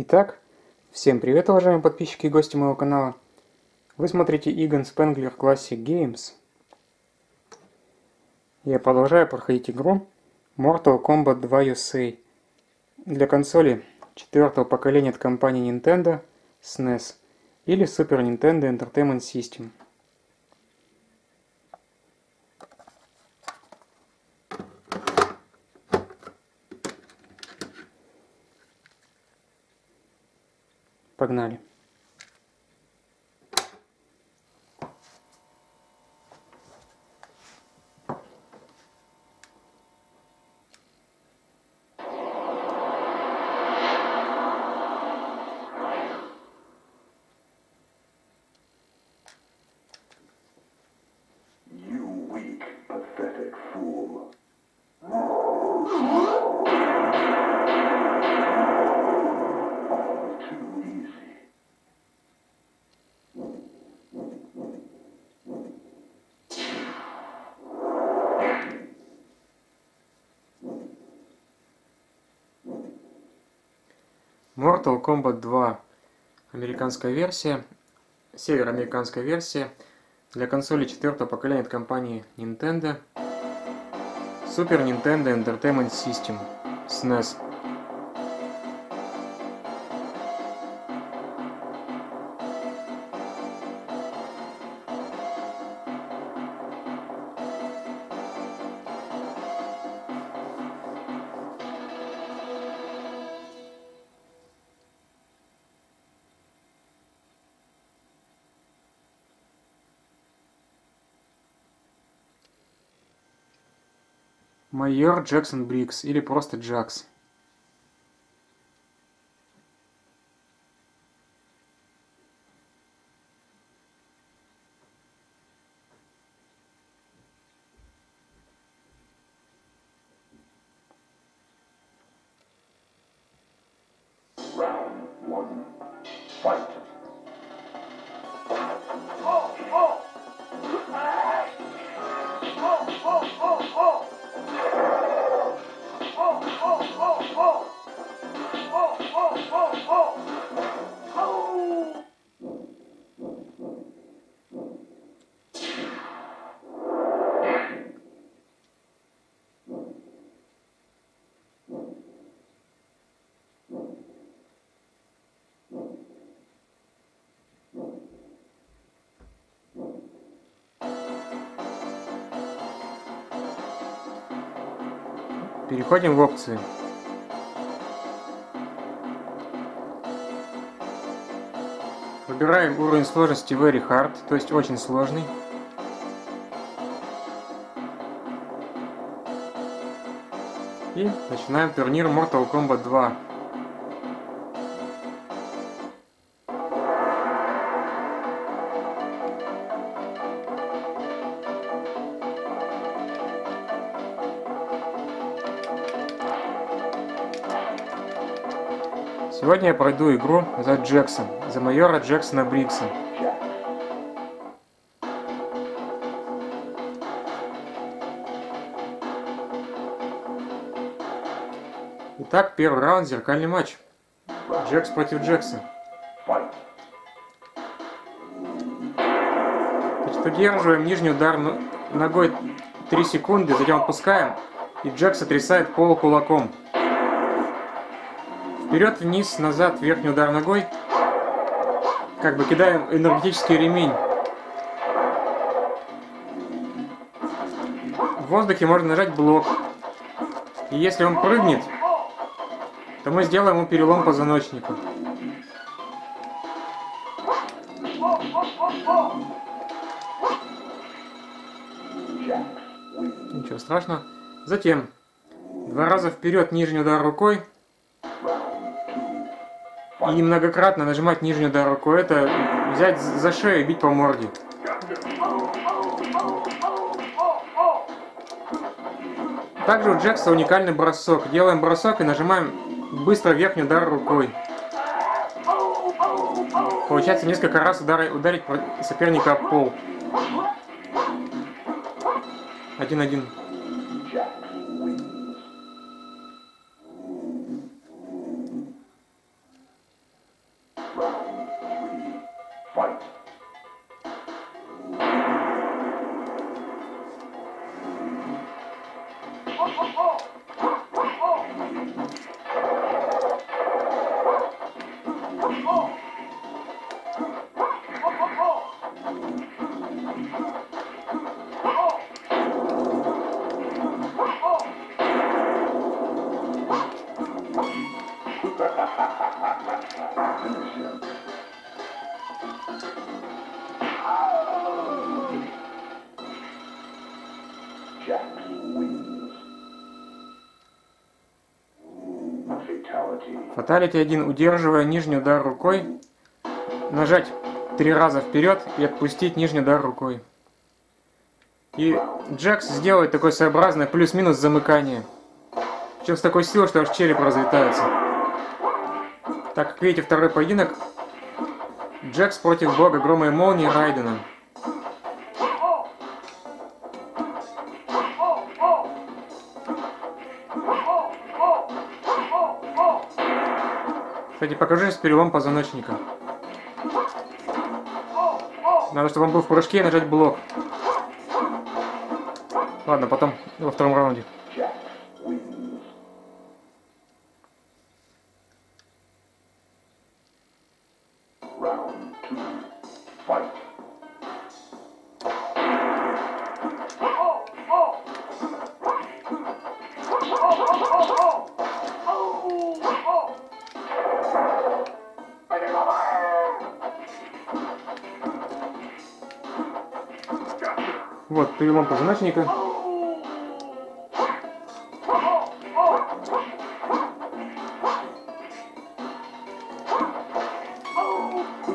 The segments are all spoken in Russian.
Итак, всем привет, уважаемые подписчики и гости моего канала. Вы смотрите Egon Spengler Classic Games. Я продолжаю проходить игру Mortal Kombat 2 USA для консоли 4-го поколения от компании Nintendo SNES или Super Nintendo Entertainment System. Погнали. Mortal Kombat 2. Американская версия. Североамериканская версия. Для консоли 4-го поколения от компании Nintendo. Super Nintendo Entertainment System. SNES. Майор Джексон Бриггс, или просто Джакс. Переходим в опции. Выбираем уровень сложности Very Hard, то есть очень сложный. И начинаем турнир Mortal Kombat 2. Сегодня я пройду игру за Джексон, за майора Джексона Бриггса. Итак, первый раунд, зеркальный матч. Джекс против Джекса. Значит, удерживаем нижний удар ногой 3 секунды, затем отпускаем, и Джекс сотрясает пол кулаком. Вперед, вниз, назад, верхний удар ногой. Как бы кидаем энергетический ремень. В воздухе можно нажать блок. И если он прыгнет, то мы сделаем ему перелом позвоночника. Ничего страшного. Затем два раза вперед нижний удар рукой. И многократно нажимать нижнюю удар рукой, это взять за шею и бить по морде. Также у Джекса уникальный бросок. Делаем бросок и нажимаем быстро верхний удар рукой. Получается несколько раз ударить соперника об пол. 1-1. Фаталити 1. Удерживая нижний удар рукой, нажать 3 раза вперед и отпустить нижний удар рукой. И Джекс сделает такое своеобразное плюс-минус замыкание. Причем с такой силой, что аж череп разлетается. Так, как видите, второй поединок. Джекс против бога грома и молнии Райдена. Кстати, покажу сейчас перелом позвоночника. Надо, чтобы он был в прыжке, и нажать блок. Ладно, потом во втором раунде. Вот, перелом позвоночника.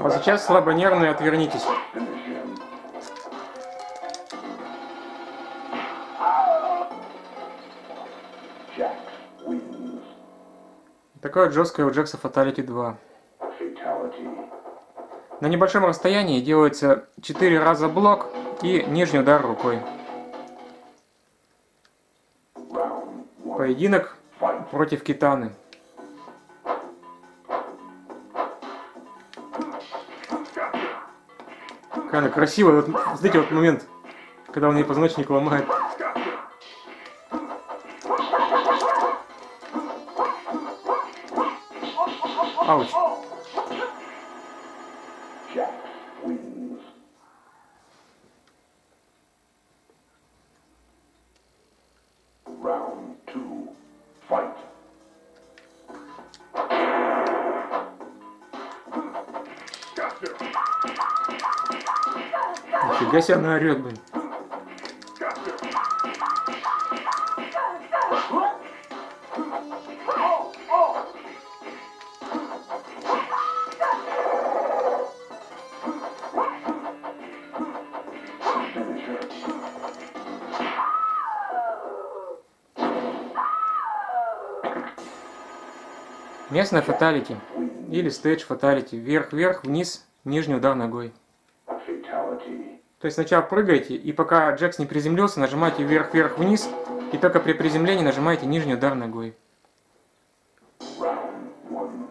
А сейчас слабонервные, отвернитесь. Такое вот жесткое у Джекса Fatality 2. На небольшом расстоянии делается 4 раза блок и нижний удар рукой. Поединок против Китаны. Какая красивая. Вот, смотрите, вот момент, когда он ей позвоночник ломает. Ауч. Нифига себе, она орёт, блин. Местная фаталити или стейдж фаталити. Вверх-вверх, вниз, нижний удар ногой. То есть сначала прыгаете, и пока Джекс не приземлился, нажимаете вверх-вверх-вниз, и только при приземлении нажимаете нижний удар ногой.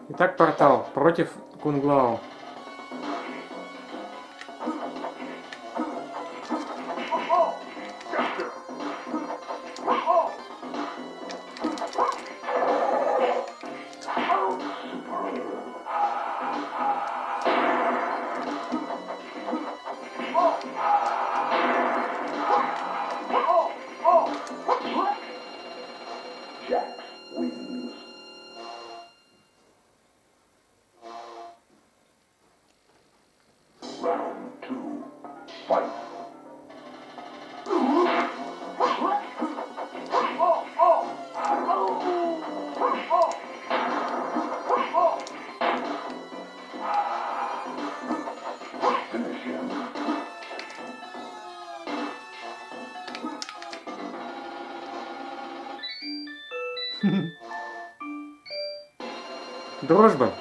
Итак, портал против Кунг Лао. Дружба.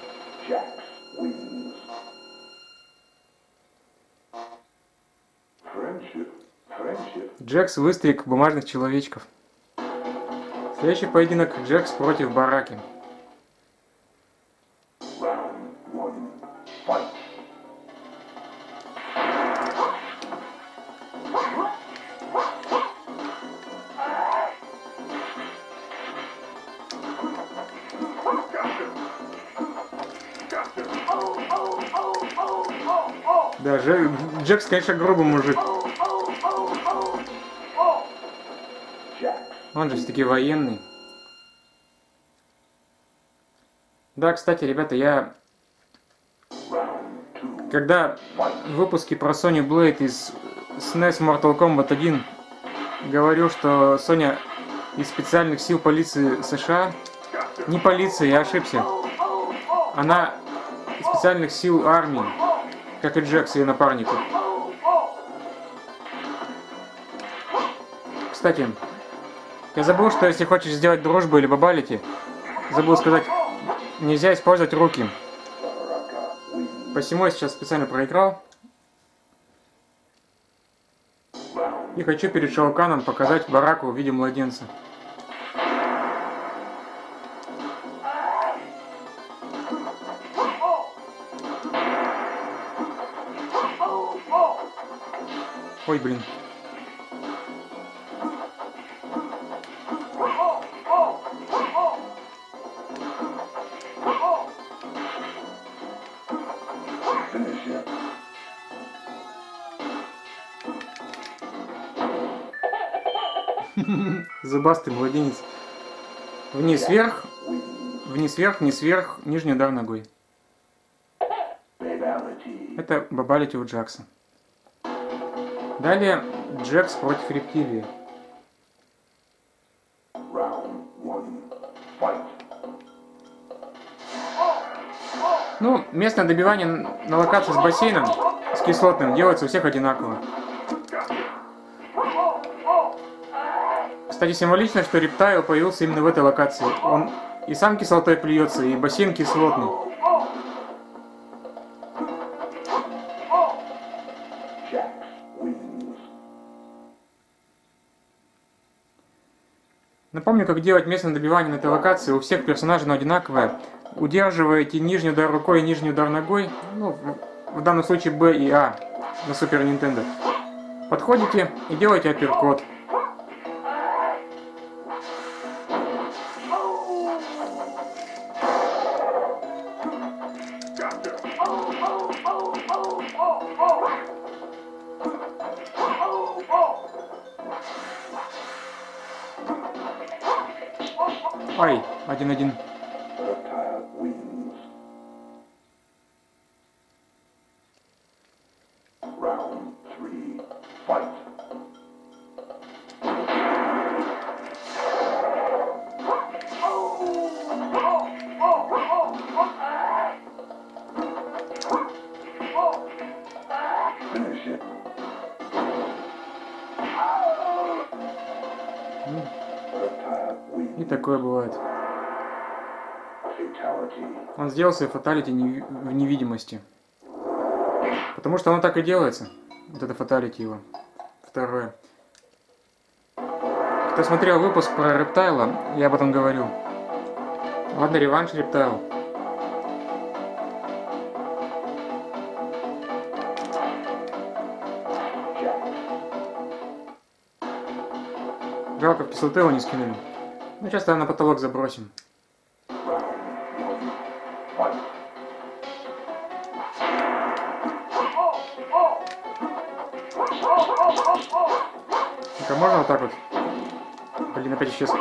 Джекс выстриг бумажных человечков. Следующий поединок. Джекс против Бараки. Да, Джекс, конечно, грубый мужик. Он же все-таки военный. Да, кстати, ребята, я... Когда в выпуске про Соню Блейд из SNES Mortal Kombat 1 говорил, что Соня из специальных сил полиции США... Не полиции, я ошибся. Она из специальных сил армии, как и Джекс, ее напарник. Кстати, я забыл, что если хочешь сделать дружбу или бабалити, забыл сказать, нельзя использовать руки. Посему я сейчас специально проиграл. И хочу перед Шао Каном показать Бараку в виде младенца. Ой, блин. Зубастый младенец. Вниз вверх, вниз вверх, вниз вверх, нижний удар ногой. Это бабалити у Джакса. Далее Джекс против рептилии. Ну, местное добивание на локации с бассейном, с кислотным, делается у всех одинаково. Кстати, символично, что рептайл появился именно в этой локации. Он и сам кислотой плюется, и бассейн кислотный. Напомню, как делать местное добивание на этой локации. У всех персонажей оно одинаковое. Удерживаете нижний удар рукой и нижний удар ногой. Ну, в данном случае Б и А на Super Nintendo. Подходите и делаете апперкот. Ай, 1-1. И такое бывает. Он сделал свой фаталити в невидимости. Потому что оно так и делается. Вот это фаталити его. Второе. Кто смотрел выпуск про рептайла, я об этом говорю. Ладно, реванш рептайл. Жалко, в кислоты его не скинули. Ну, сейчас тогда на потолок забросим. Ну-ка, можно вот так вот? Блин, опять исчез.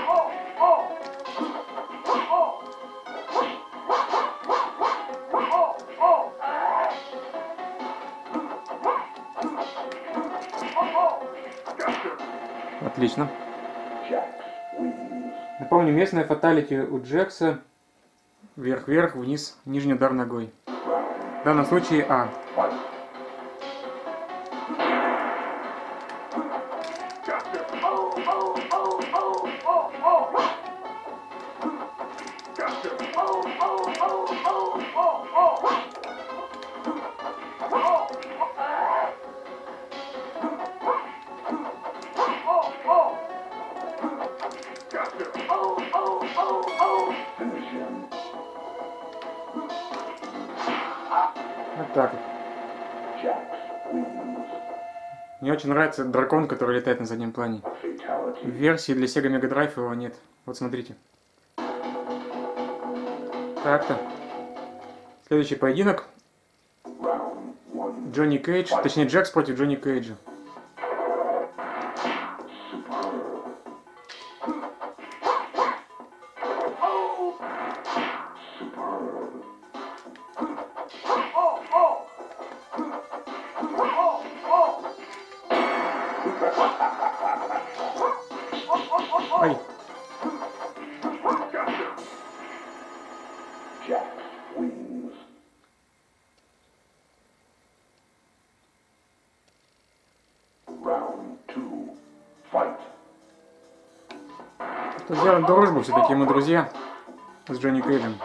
Отлично. Напомню, местная фаталити у Джекса. Вверх-вверх, вниз, нижний удар ногой. В данном случае А. Так. Мне очень нравится дракон, который летает на заднем плане. В версии для Sega Mega Drive его нет. Вот смотрите. Так-то. Следующий поединок. Джонни Кейдж, точнее Джекс против Джонни Кейджа. Сделаем дружбу, все-таки мы друзья с Джонни Кейджем.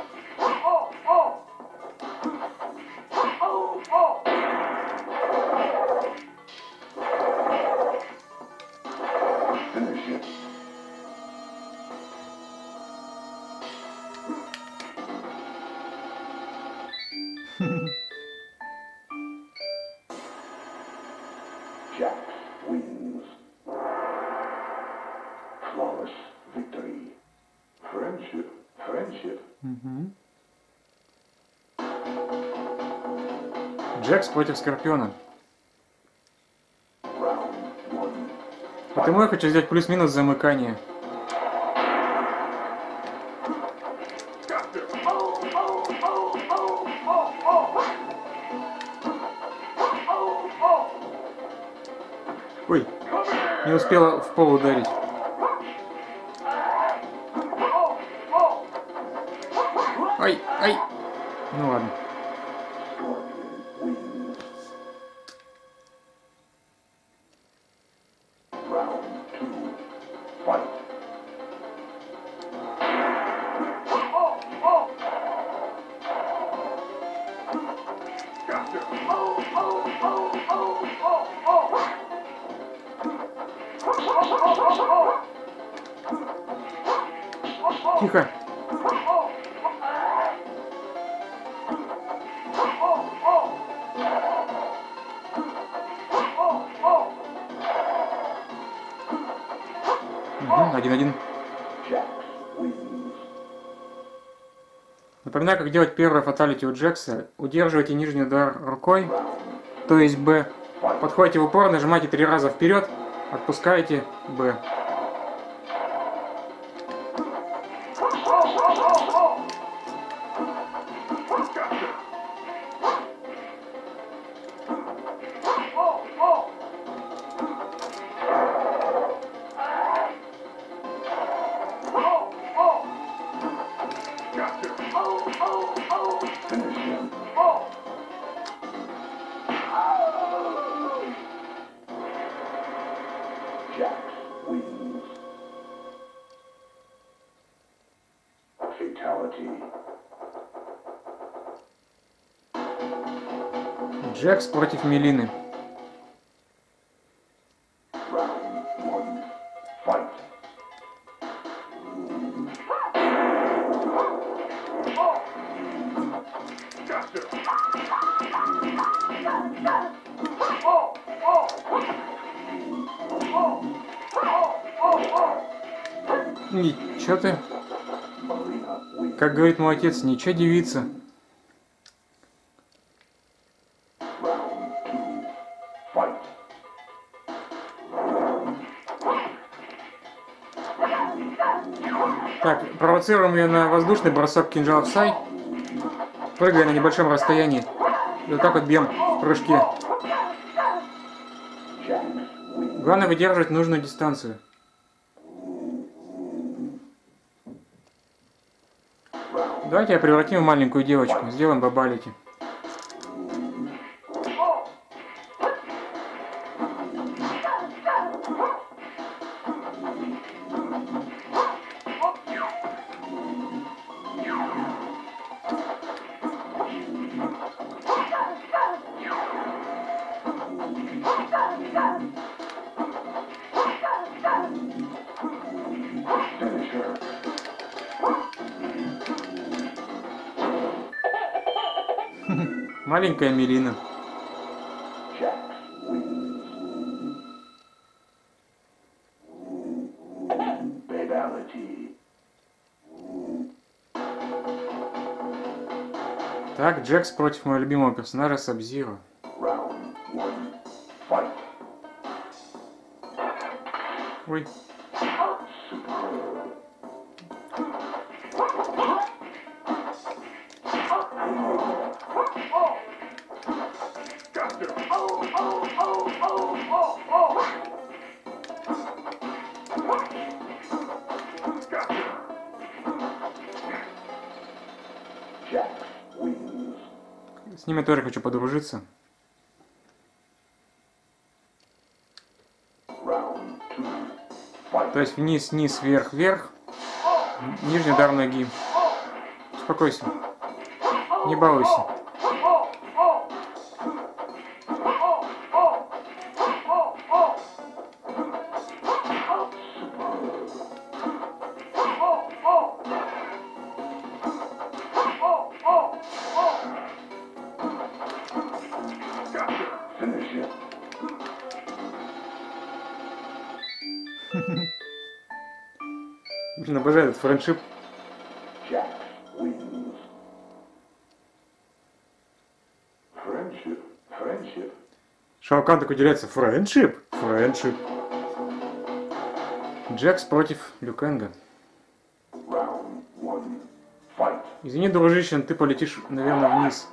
Джекс против Скорпиона. Потому я хочу взять плюс-минус замыкание. Ой, не успела в пол ударить. Ай, ай. Ну ладно. Тихо. Один-один. Напоминаю, как делать первое фаталити у Джекса. Удерживайте нижний удар рукой, то есть Б. Подходите в упор, нажимаете 3 раза вперед, отпускаете Б. Джекс против Милины. Ничего ты? Как говорит мой отец, ничего девица. Так, провоцируем ее на воздушный бросок кинжала в сай, прыгая на небольшом расстоянии. И вот так вот бьем в прыжке. Главное выдерживать нужную дистанцию. Давайте я превратим в маленькую девочку. Сделаем бабалики. Маленькая Милина. Так, Джекс против моего любимого персонажа Саб-Зиро. такой. С ними тоже хочу подружиться. То есть вниз, вниз, вверх, вверх. Нижний удар ноги. Успокойся. Не балуйся. Блин, обожаю этот FRIENDSHIP. Шао Кан так уделяется. FRIENDSHIP? FRIENDSHIP. Джекс против Лю Кэнга. Извини, дружище, но ты полетишь, наверное, вниз.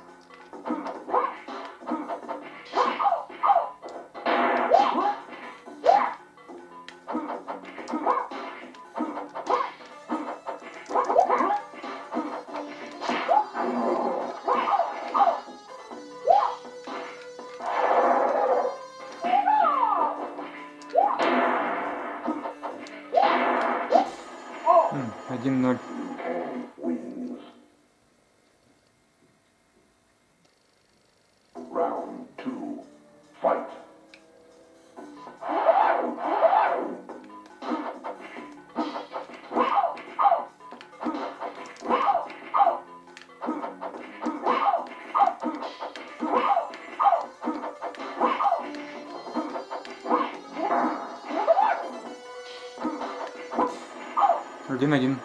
Один-один.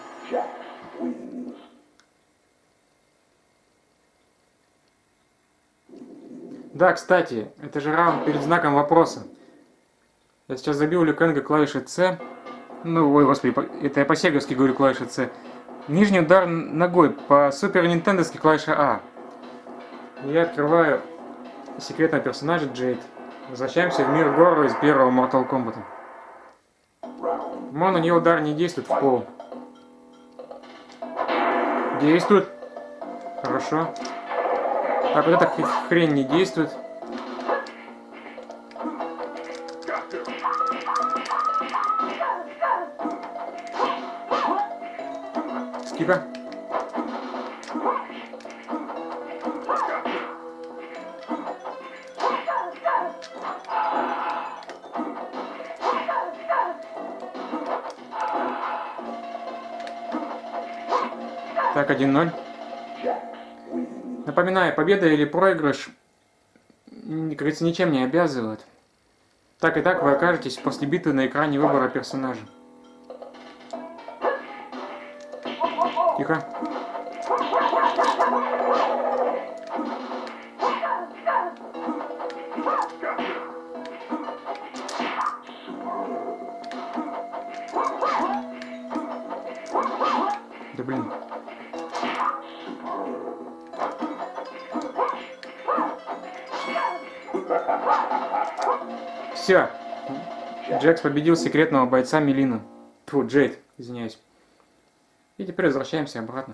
Да, кстати, это же раунд перед знаком вопроса. Я сейчас забил Лю Кэнга клавишей С. Ну, ой, господи, это я по-сеговски говорю клавишей С. Нижний удар ногой по супер-нинтендовски клавиша А. Я открываю секретного персонажа Джейд. Возвращаемся в мир Горро из первого Mortal Kombat. Мон, у нее удар не действует в пол. Действует. Хорошо. Так, вот эта хрень не действует. Скипа. Так, 1-0. Напоминаю, победа или проигрыш, как говорится, ничем не обязывают. Так и так вы окажетесь после битвы на экране выбора персонажа. Тихо. Да блин. Все. Джекс победил секретного бойца Милину. Фу, Джейд, извиняюсь. И теперь возвращаемся обратно.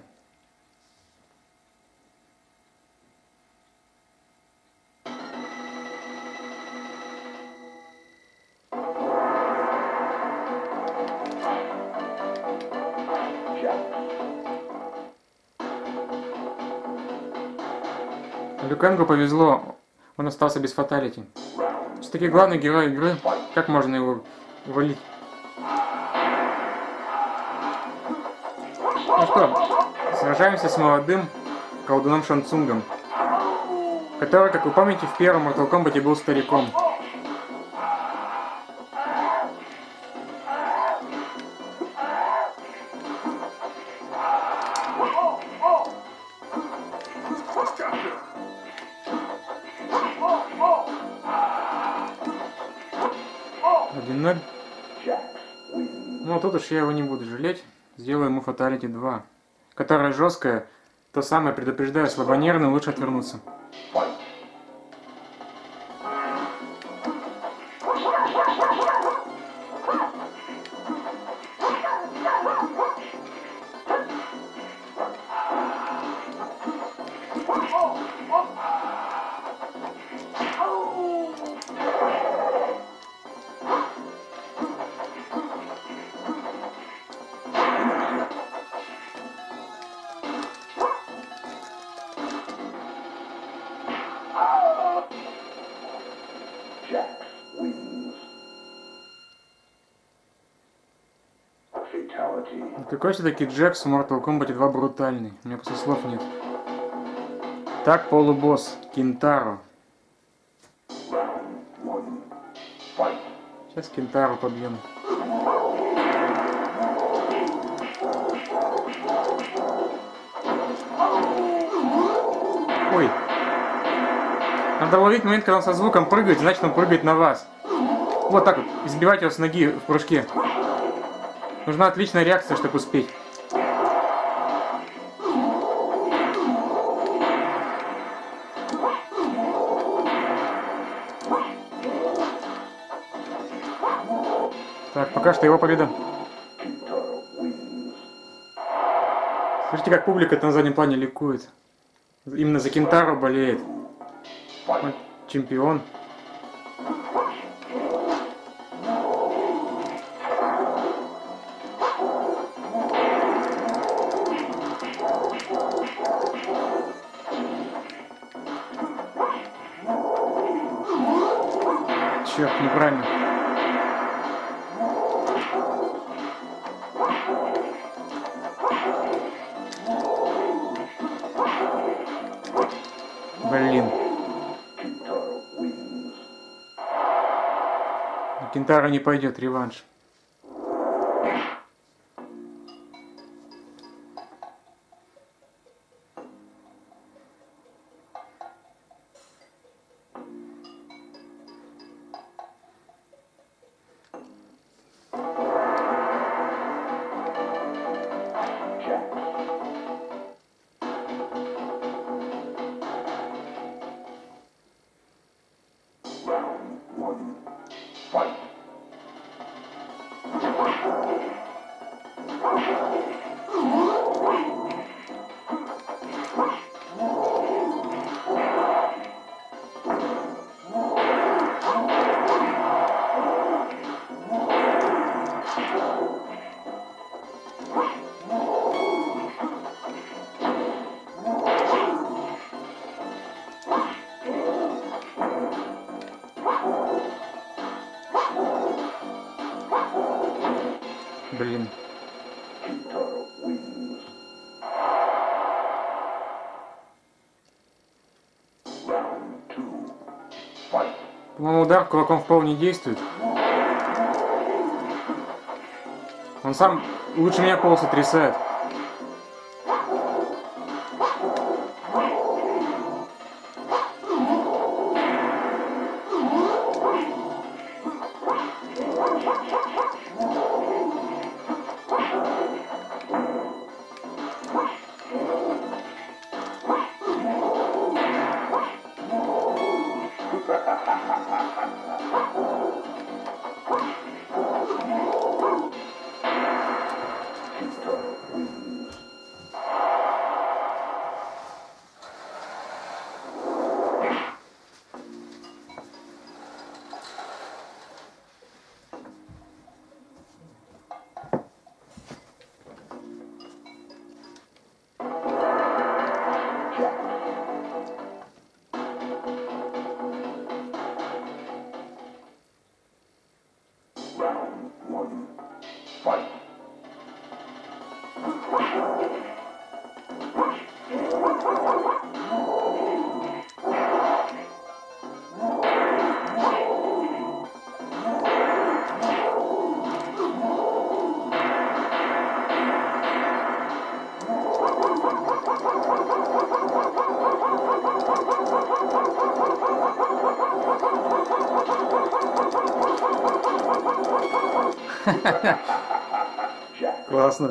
Лю Кэнгу повезло, он остался без фаталити. Все-таки главный герой игры, как можно его валить? Ну что, сражаемся с молодым колдуном Шанцунгом, который, как вы помните, в первом Mortal Kombat был стариком. тут уж я его не буду жалеть. Сделаю ему Fatality 2. Которая жесткая, то самое, предупреждаю, слабонервный, лучше отвернуться. Какой все-таки Джекс в Mortal Kombat 2 брутальный? У меня просто слов нет. Так, полубосс. Кинтаро. Сейчас Кинтаро побьем. Ой. Надо ловить момент, когда он со звуком прыгает, значит он прыгает на вас. Вот так вот. Избивать его с ноги в прыжке. Нужна отличная реакция, чтобы успеть. Так, пока что его победа. Смотрите, как публика на заднем плане ликует. Именно за Кинтаро болеет. Он чемпион. Черт, неправильно. Блин. Кинтаро не пойдет, реванш. Блин. По-моему, удар кулаком вполне действует. Он сам лучше меня пол сотрясает. Классно.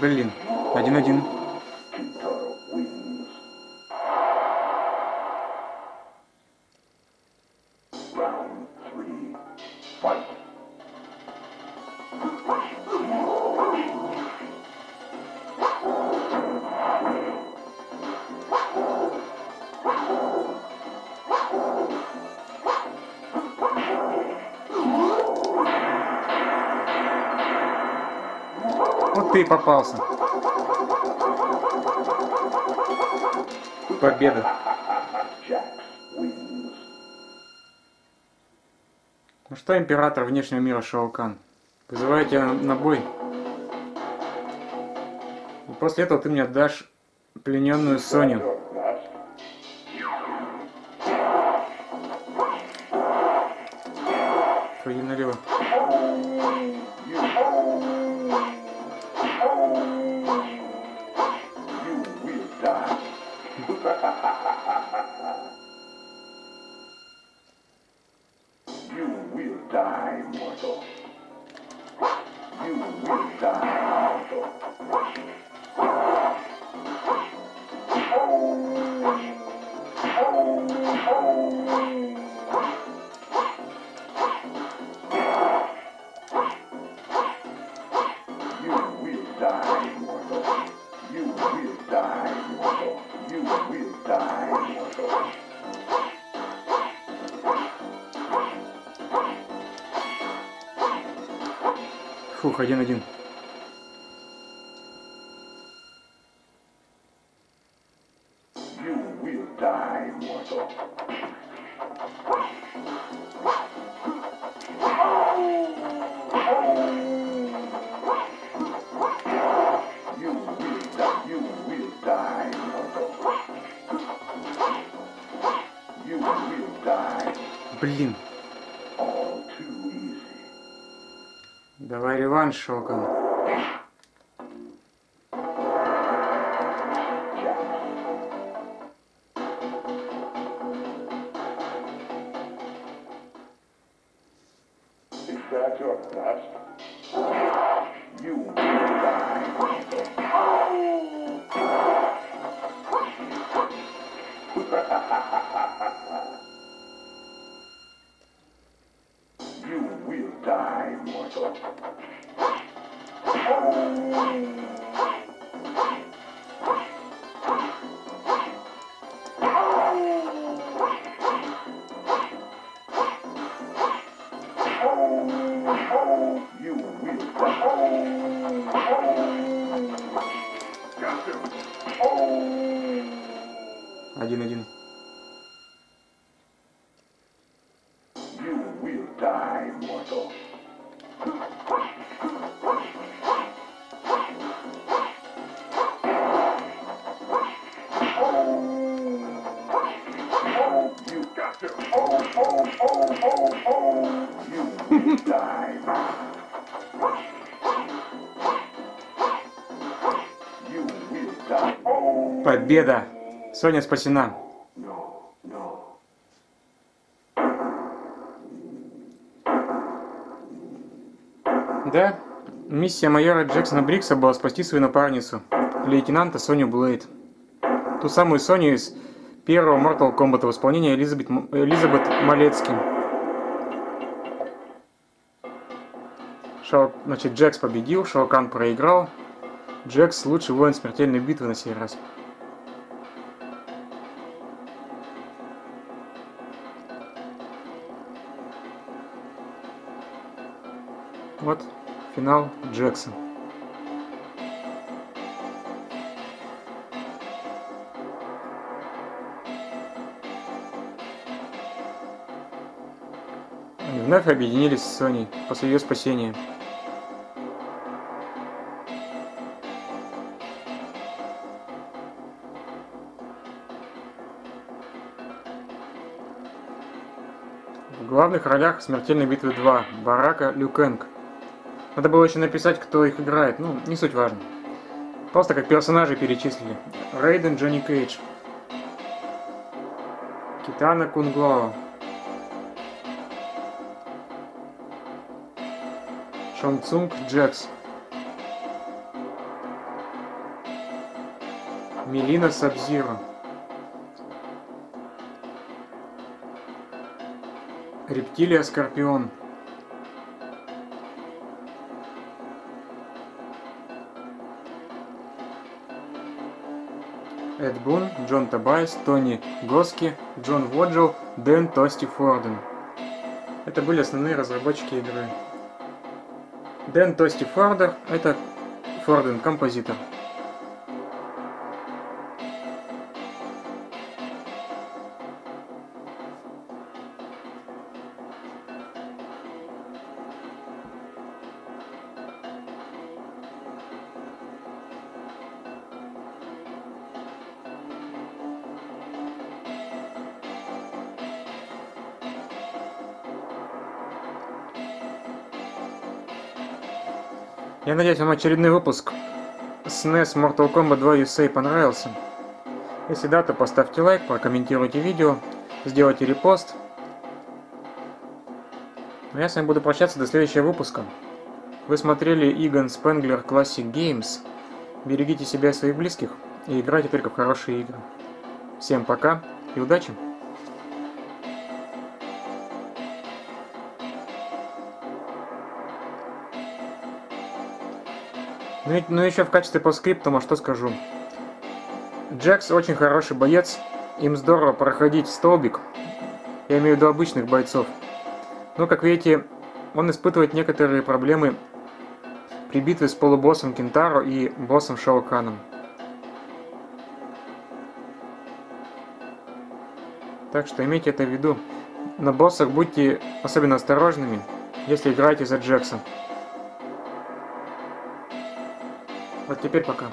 Блин, 1-1. Ты попался. Победа. Ну что, император внешнего мира Шао Кан, вызываю тебя на бой. И после этого ты мне отдашь плененную Соню. Пойди налево. Фух, 1-1. Блин. Давай реванш, Шао Кан. Победа! Соня спасена! Да, миссия майора Джексона Бриггса была спасти свою напарницу, лейтенанта Соню Блейд. Ту самую Соню из первого Mortal Kombat в исполнении Элизабет Малецкин. Значит, Джекс победил, Шао Кан проиграл. Джекс лучший воин смертельной битвы на сей раз. Вот финал Джексон. и вновь объединились с Соней после ее спасения. В главных ролях «Смертельной битвы 2» Барака, Лю Кэнг. Надо было еще написать, кто их играет, ну, не суть важно. Просто как персонажи перечислили. Райден, Джонни Кейдж. Китана, Кунг Лао. Шанцунг, Джекс. Милина, Саб-Зиро. Рептилия, Скорпион. Эд Бун, Джон Тобайс, Тони Госки, Джон Воджел, Дэн Тости Форден. Это были основные разработчики игры. Дэн Тости Форден – это Форден, композитор. Я надеюсь, вам очередной выпуск SNES Mortal Kombat 2 USA понравился. Если да, то поставьте лайк, прокомментируйте видео, сделайте репост. А я с вами буду прощаться до следующего выпуска. Вы смотрели Egon Spengler Classic Games. Берегите себя и своих близких и играйте только в хорошие игры. Всем пока и удачи! Ну еще в качестве постскриптума что скажу. Джекс очень хороший боец, им здорово проходить столбик, я имею в виду обычных бойцов. Но, как видите, он испытывает некоторые проблемы при битве с полубоссом Кинтаро и боссом Шао Каном. Так что имейте это в виду. На боссах будьте особенно осторожными, если играете за Джекса. Вот теперь пока.